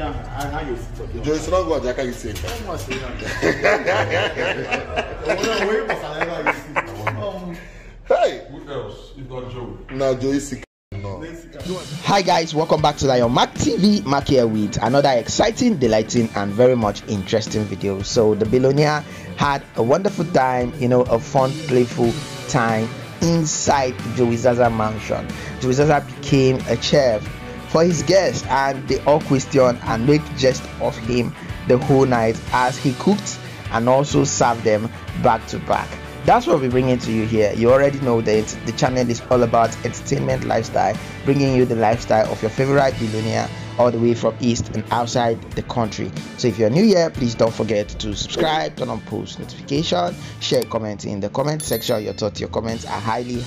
There's no word I can say. Hey, who else? It's not Joe. No, Joe is sick. No. Hi guys, welcome back to Lion Mac TV. Mac here with another exciting, delighting and very much interesting video. So the Belonia had a wonderful time, you know, a fun, playful time inside Jowizaza mansion. Jowizaza became a chef for his guests and they all questioned and made jest of him the whole night as he cooked and also served them back to back. That's what we're bringing to you here. You already know that the channel is all about entertainment, lifestyle, bringing you the lifestyle of your favorite billionaire all the way from east and outside the country. So if you're new here, please don't forget to subscribe, turn on post notification, share, comment in the comment section. Your thoughts, your comments are highly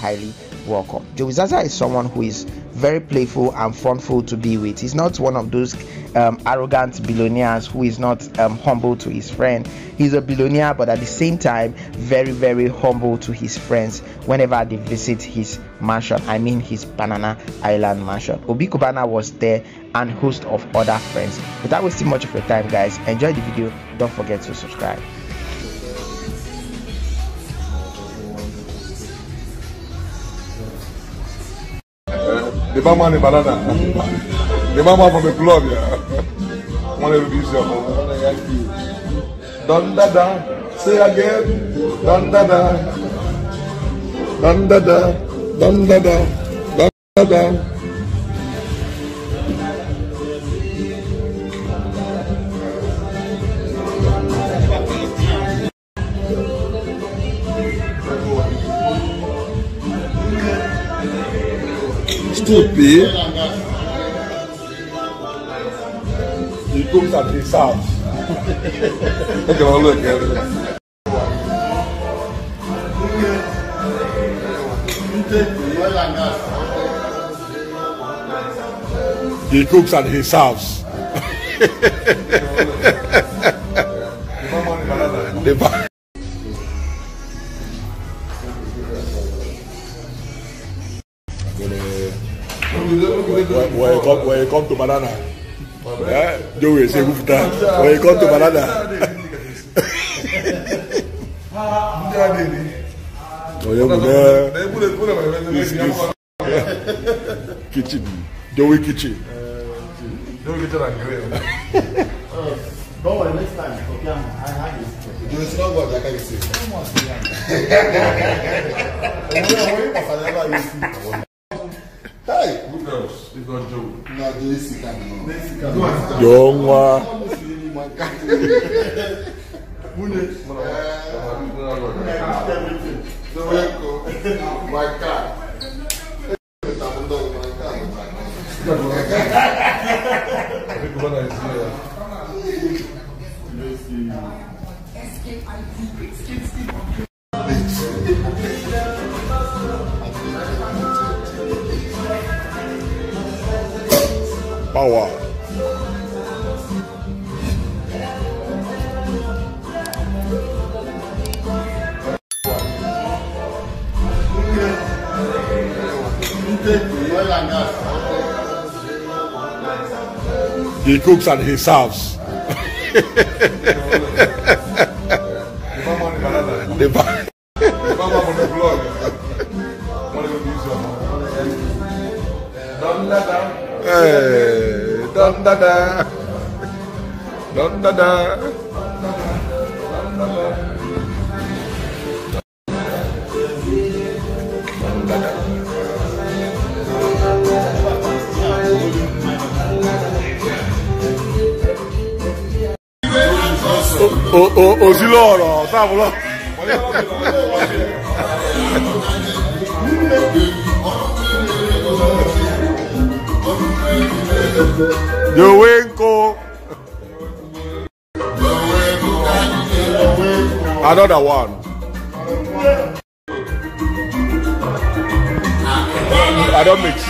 welcome. Jowizaza is someone who is very playful and funful to be with. He's not one of those arrogant billionaires who is not humble to his friend. He's a billionaire, but at the same time very humble to his friends whenever they visit his mansion. I mean his Banana Island mansion. Obi Cubana was there and host of other friends. Without wasting much of your time guys, enjoy the video. Don't forget to subscribe. The mama and the banana. The mama from the club, yeah. One of these, yeah. Dun-da-da. Say again. Dun-da-da. Dun-da-da. Dun-da-da. Dun-da-da. Stupid. He comes at his house. Look at all look at it. He cooks at his house. The when you come to Banana, yeah, you will say, when you come to Banana, kitchen, Joey kitchen. Joey kitchen and grill. Don't worry, next time, I have it. It's not what I can say. Hey, who else? It's not Joe. No, Joe is sick. Power. He cooks at his house. Dun-da-da. Dun-da-da. Oh, Ziloro, tavolo. Jowenko. Another one. I don't mix.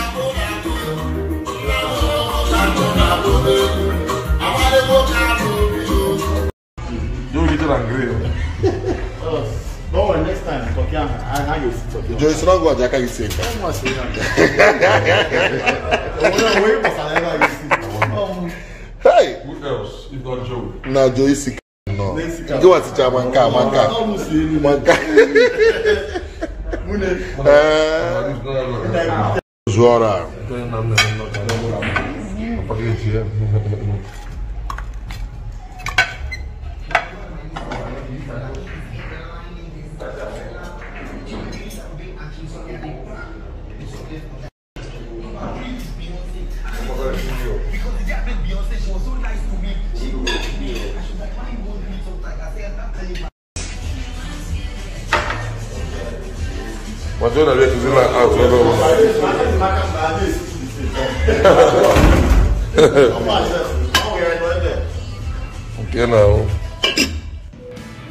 You little angry. Don't worry, next time, I hang you. Joe is not what I can say. Hey! Who else? If not Joe. No, Joe is sick. No. Joe is sick. What's your name? Is it like out? Okay, now.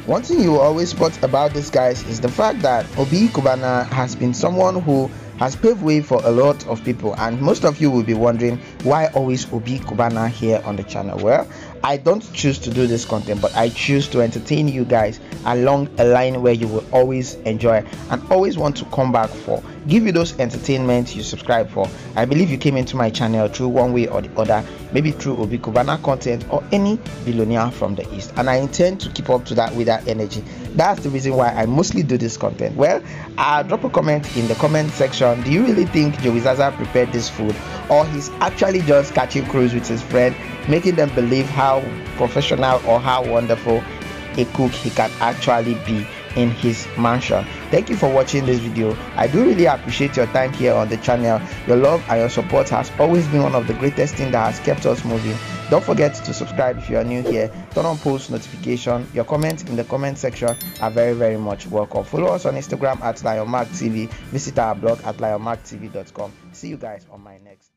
One thing you always spot about these guys is the fact that Obi Cubana has been someone who has paved way for a lot of people, and most of you will be wondering why always Obi Cubana here on the channel. Well, I don't choose to do this content, but I choose to entertain you guys along a line where you will always enjoy and always want to come back for, give you those entertainments you subscribe for. I believe you came into my channel through one way or the other, maybe through Obi Cubana content or any billionaire from the East, and I intend to keep up to that with that energy. That's the reason why I mostly do this content. Well, I'll drop a comment in the comment section. Do you really think Jowizaza prepared this food, or he's actually just catching cruise with his friend, making them believe how professional or how wonderful a cook he can actually be in his mansion? Thank you for watching this video. I do really appreciate your time here on the channel. Your love and your support has always been one of the greatest things that has kept us moving. Don't forget to subscribe if you are new here. Turn on post notification. Your comments in the comment section are very much welcome. Follow us on Instagram at Lion Mac TV. Visit our blog at lionmactv.com. See you guys on my next